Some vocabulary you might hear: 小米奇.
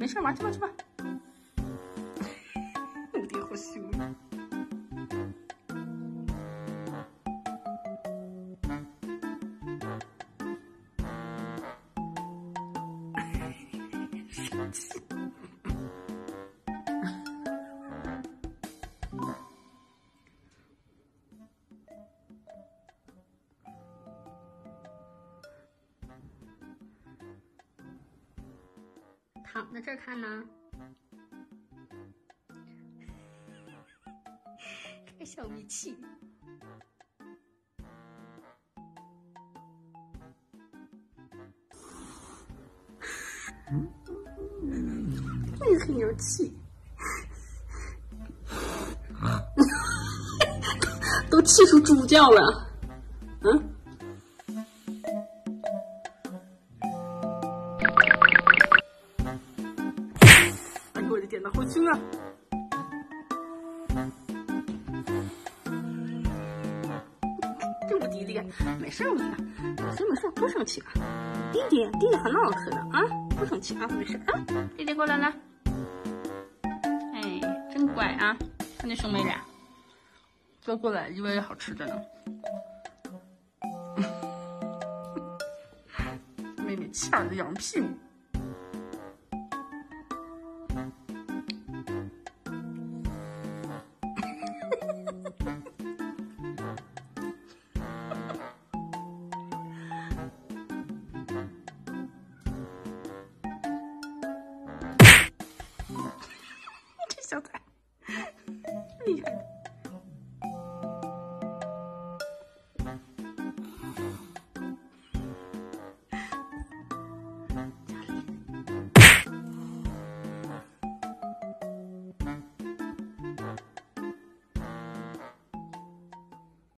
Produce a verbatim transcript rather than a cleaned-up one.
没事，玩去吧去吧。你爹好凶啊！生气。躺在这儿看呢，看小米奇。那个很有气，都气出猪叫了，嗯。点的好凶啊！这么弟弟，没事没事，没事没事，不生气啊。弟弟弟弟很老实的啊，不生气啊，没事啊。弟弟过来来，哎，真乖啊！看那兄妹俩，都过来，因为好吃的呢。妹妹欠着羊屁股。小崽，厉害！